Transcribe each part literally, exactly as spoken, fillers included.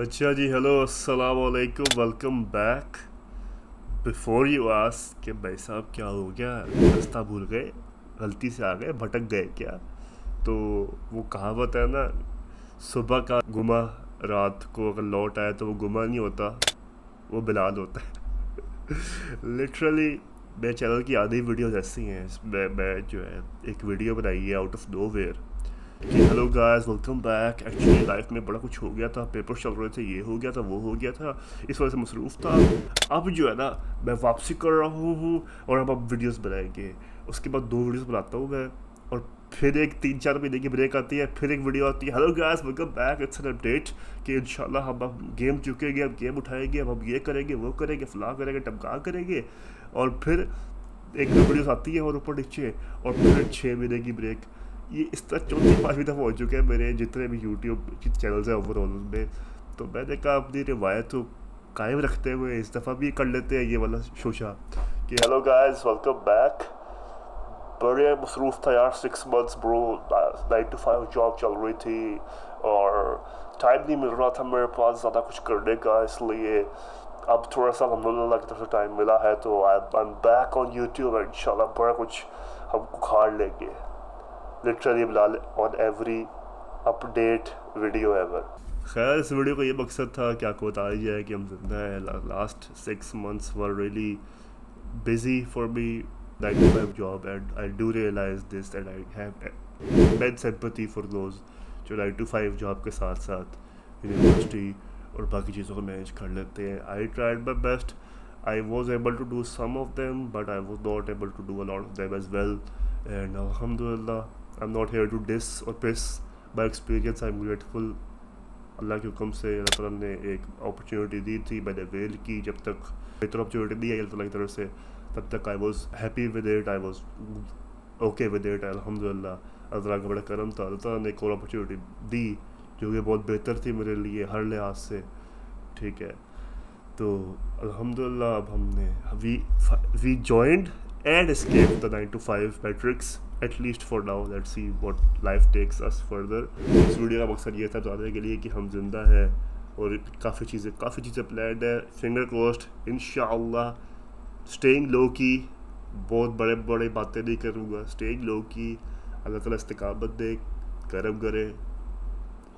अच्छा जी, हेलो, अस्सलाम वालेकुम, welcome back. Before you ask कि भाई साहब क्या हो गया, रास्ता भूल गए, गलती से आ गए, भटक गए क्या, तो वो कहावत है ना, सुबह का गुमा रात को अगर लौट आए तो वो गुमा नहीं होता, वो बिलाल होता है। लिटरली मेरे चैनल की आधी वीडियोस ऐसी हैं। मैं मैं जो है एक वीडियो बनाई है आउट ऑफ नोवेयर कि hello guys, welcome back. Actually life में बड़ा कुछ हो गया था, पेपर चल रहे थे, ये हो गया था, वो हो गया था, इस वजह से मसरूफ़ था। अब जो है ना, मैं वापसी कर रहा हूँ और हम अब वीडियोस बनाएंगे। उसके बाद दो वीडियोस बनाता हूँ मैं, और फिर एक तीन चार महीने की ब्रेक आती है, फिर एक वीडियो आती है hello guys, welcome back, it's an update कि इंशाल्लाह हम अब गेम चुकेंगे, अब गेम उठाएंगे, अब हम ये करेंगे, वो करेंगे, फला करेंगे, टमका करेंगे, और फिर एक दो वीडियोस आती है और ऊपर नीचे, और फिर छः महीने की ब्रेक। ये इस तरह चौथी पाँचवीं दफ़ा हो चुके हैं मेरे जितने भी यूट्यूब चैनल्स हैं ओवरऑल में। तो मैंने कहा अपनी रिवायत को कायम रखते हुए इस दफ़ा भी कर लेते हैं ये वाला शोशा कि हेलो गाइस, वेलकम बैक। बड़े मसरूफ़ था यार, six months bro, nine to five job चल रही थी और टाइम नहीं मिल रहा था मेरे पास ज़्यादा कुछ करने का, इसलिए अब थोड़ा सा अल्हम्दुलिल्लाह की तरफ से टाइम मिला है, तो I am back on YouTube. इंशाल्लाह बड़ा कुछ हम उखाड़ लेंगे, literally Bilal on every update video ever. खैर, इस वीडियो का ये मकसद था कि आपको बता दिया है कि हम जिंदा हैं। Last six months were really busy for me, nine to five job, and I do realise this and I have bad sympathy for those जो नाइन टू फाइव जॉब के साथ साथ यूनिवर्सिटी और बाकी चीज़ों को मैनेज कर लेते हैं। I tried my best, I was able to do some of them but I was not able to do a lot of them as well, and अल्हम्दुलिल्लाह I am not here to dish और piss by experience. I am grateful, अल्लाह के हुक्म से अल्लाह ताला ने एक opportunity दी थी, मैंने वेल की। जब तक बेहतर अपॉर्चुनिटी दी आई अल्लाह ताला की तरफ से, तब तक I was happy with it, I was okay with it. अल्हम्दुलिल्लाह अल्लाह ताला का बड़ा करम था, अल्लाह ताला ने एक और अपॉर्चुनिटी दी जो कि बहुत बेहतर थी मेरे लिए हर लिहाज से, ठीक है। तो अल्हम्दुलिल्लाह अब हमने we we joined and escape the nine to five matrix at least for now. Let's see what life takes us further. इस वीडियो का मकसद ये था बताने के लिए कि हम जिंदा हैं और काफ़ी चीज़ें काफ़ी चीज़ें प्लान्ड है, फिंगर क्रॉस्ड, इंशाअल्लाह। स्टेइंग लो की, बहुत बड़े बड़े बातें नहीं करूँगा, स्टेइंग लो की। अल्लाह ताला इस्तिकामत दे, करम करे,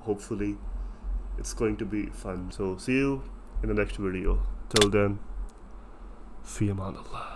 hopefully it's going to be fun. So see you in the next video, till then फी अमान अल्लाह।